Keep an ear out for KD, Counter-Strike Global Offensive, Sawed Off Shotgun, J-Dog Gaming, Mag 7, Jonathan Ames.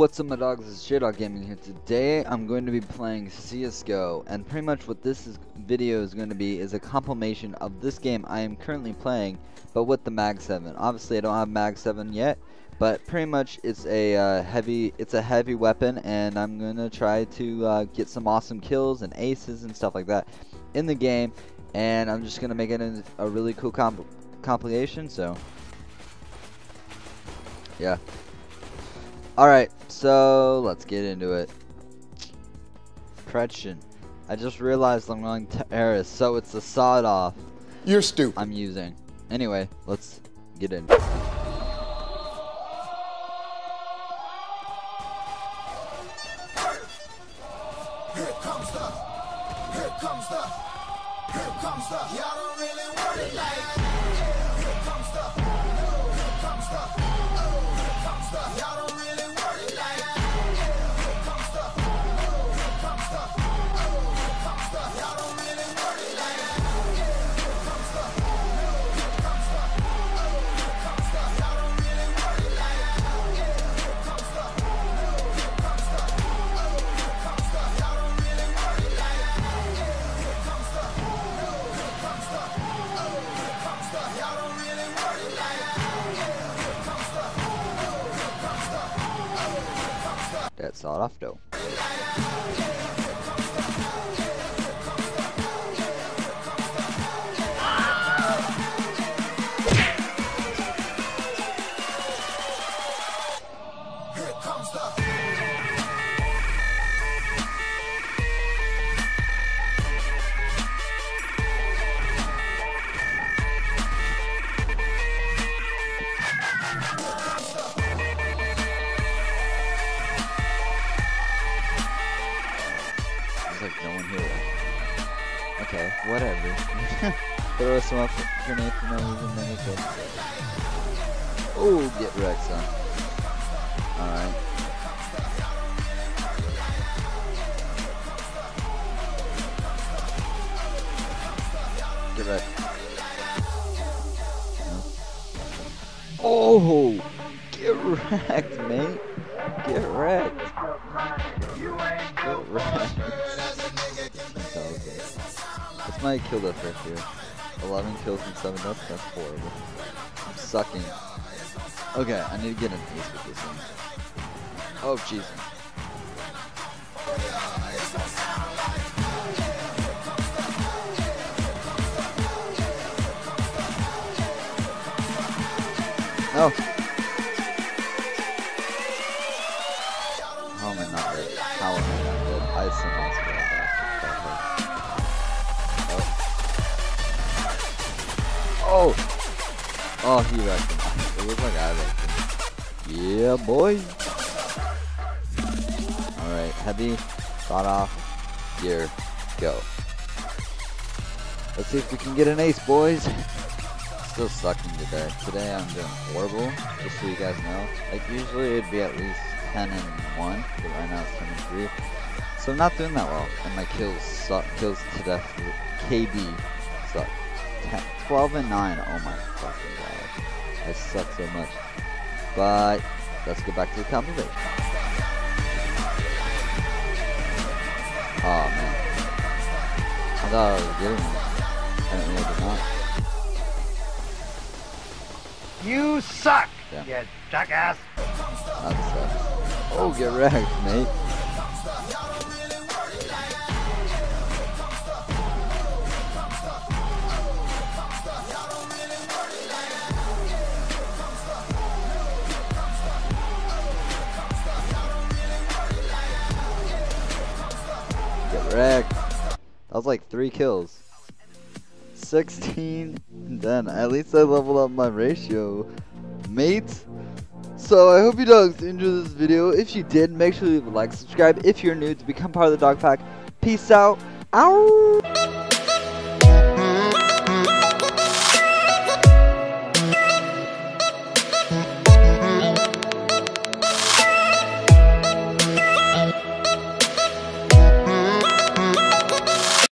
What's up my dogs, it's J-Dog Gaming here. Today I'm going to be playing CSGO, and pretty much what this video is going to be is a compilation of this game I am currently playing, but with the Mag 7. Obviously I don't have Mag 7 yet, but pretty much it's a heavy weapon, and I'm going to try to get some awesome kills and aces and stuff like that in the game, and I'm just going to make it a really cool compilation, so yeah. Alright, so let's get into it. Correction. I just realized I'm going terrorist, so it's the sawed off. You're stupid. I'm using. Anyway, let's get in. Here comes stuff. Y'all don't really want it like. That's sawed off though. Okay, whatever. Throw some up grenade for no reason, then it's okay. Oh, get wrecked, son. Alright. Get wrecked. Oh! Get wrecked, mate. Get wrecked. Get wrecked. That's all good. That's my kill death right here. 11 kills and 7 deaths, that's horrible. I'm sucking. Okay, I need to get an ace with this one. Oh, jeez. No! How am I not dead? How am I not dead? I somehow survived that. Oh! Oh, he wrecked him. It looked like I wrecked him. Yeah, boy! Alright, heavy, sawed off, gear, go. Let's see if we can get an ace, boys! Still sucking today. Today I'm doing horrible, just so you guys know. Like, usually it'd be at least 10 and 1, but right now it's 10 and 3. So I'm not doing that well, and my kills suck. Kills to death. KD suck. 12 and 9, oh my fucking god, I suck so much, but let's go back to the compilation. Oh man, I thought I was getting it, apparently I did not. You suck, damn. You jackass! That sucks. Oh, get wrecked, mate. Wrecked. That was like 3 kills. 16 and then at least I leveled up my ratio, mates. So I hope you dogs enjoyed this video. If you did, make sure you leave a like, subscribe if you're new to become part of the dog pack. Peace out. Ow!